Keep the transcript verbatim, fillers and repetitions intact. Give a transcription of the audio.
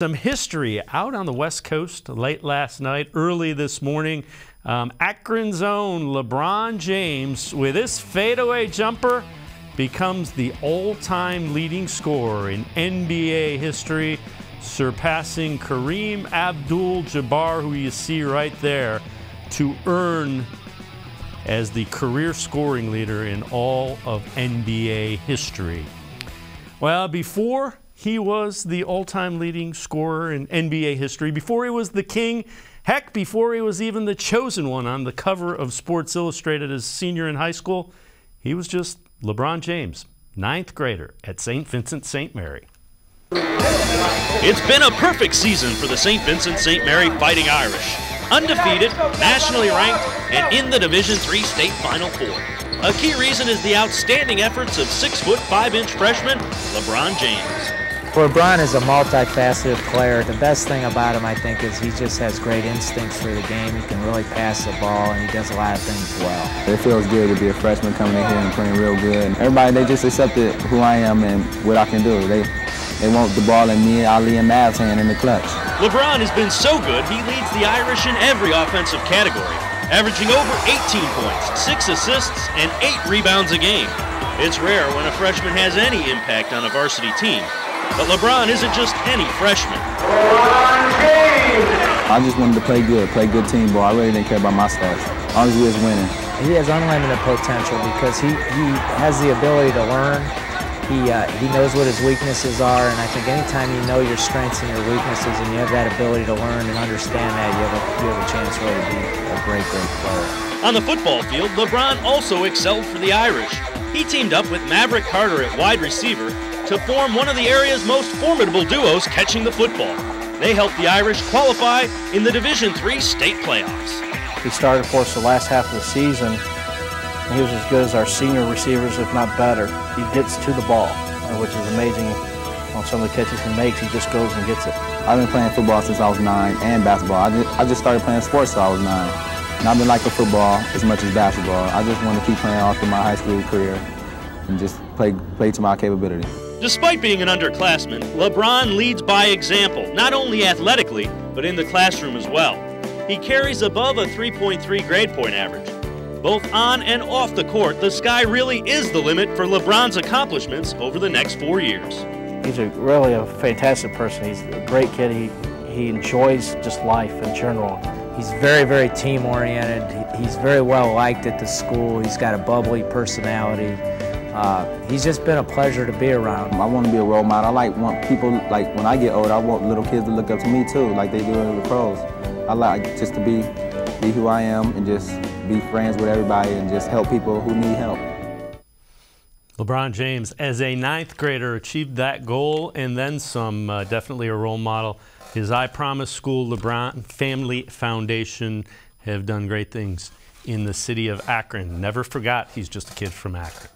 Some history out on the West Coast late last night, early this morning. Um, Akron's own LeBron James with his fadeaway jumper becomes the all-time leading scorer in N B A history, surpassing Kareem Abdul-Jabbar, who you see right there, to earn as the career scoring leader in all of N B A history. Well, before he was the all-time leading scorer in N B A history, before he was the king, heck, before he was even the chosen one on the cover of Sports Illustrated as a senior in high school, he was just LeBron James, ninth grader at Saint Vincent-Saint Mary. It's been a perfect season for the Saint Vincent-Saint Mary Fighting Irish. Undefeated, nationally ranked, and in the Division three State Final Four. A key reason is the outstanding efforts of six foot five inch freshman LeBron James. LeBron is a multifaceted player. The best thing about him, I think, is he just has great instincts for the game. He can really pass the ball, and he does a lot of things well. It feels good to be a freshman coming in here and playing real good. Everybody, they just accepted who I am and what I can do. They, they want the ball in me, Ali, and Mav's hand in the clutch. LeBron has been so good, he leads the Irish in every offensive category, averaging over eighteen points, six assists, and eight rebounds a game. It's rare when a freshman has any impact on a varsity team. But LeBron isn't just any freshman. I just wanted to play good, play good team ball. I really didn't care about my stats. All he was winning. He has unlimited potential because he, he has the ability to learn. He, uh, he knows what his weaknesses are, and I think anytime you know your strengths and your weaknesses and you have that ability to learn and understand that, you have a, you have a chance really to be a great, great player. On the football field, LeBron also excelled for the Irish. He teamed up with Maverick Carter at wide receiver to form one of the area's most formidable duos catching the football. They helped the Irish qualify in the Division three state playoffs. He started for us the last half of the season. He was as good as our senior receivers, if not better. He gets to the ball, which is amazing. On some of the catches he makes, he just goes and gets it. I've been playing football since I was nine, and basketball. I just, I just started playing sports since I was nine. And I've been liking football as much as basketball. I just want to keep playing all through my high school career and just play, play to my capability. Despite being an underclassman, LeBron leads by example, not only athletically, but in the classroom as well. He carries above a three point three grade point average. Both on and off the court, the sky really is the limit for LeBron's accomplishments over the next four years. He's a, really a fantastic person. He's a great kid. He, he enjoys just life in general. He's very, very team-oriented. He's very well liked at the school. He's got a bubbly personality. Uh, he's just been a pleasure to be around. I want to be a role model. I like want people, like when I get older, I want little kids to look up to me too, like they do in the pros. I like just to be, be who I am and just be friends with everybody and just help people who need help. LeBron James, as a ninth grader, achieved that goal and then some, uh, definitely a role model. His I Promise School, LeBron Family Foundation have done great things in the city of Akron. Never forgot he's just a kid from Akron.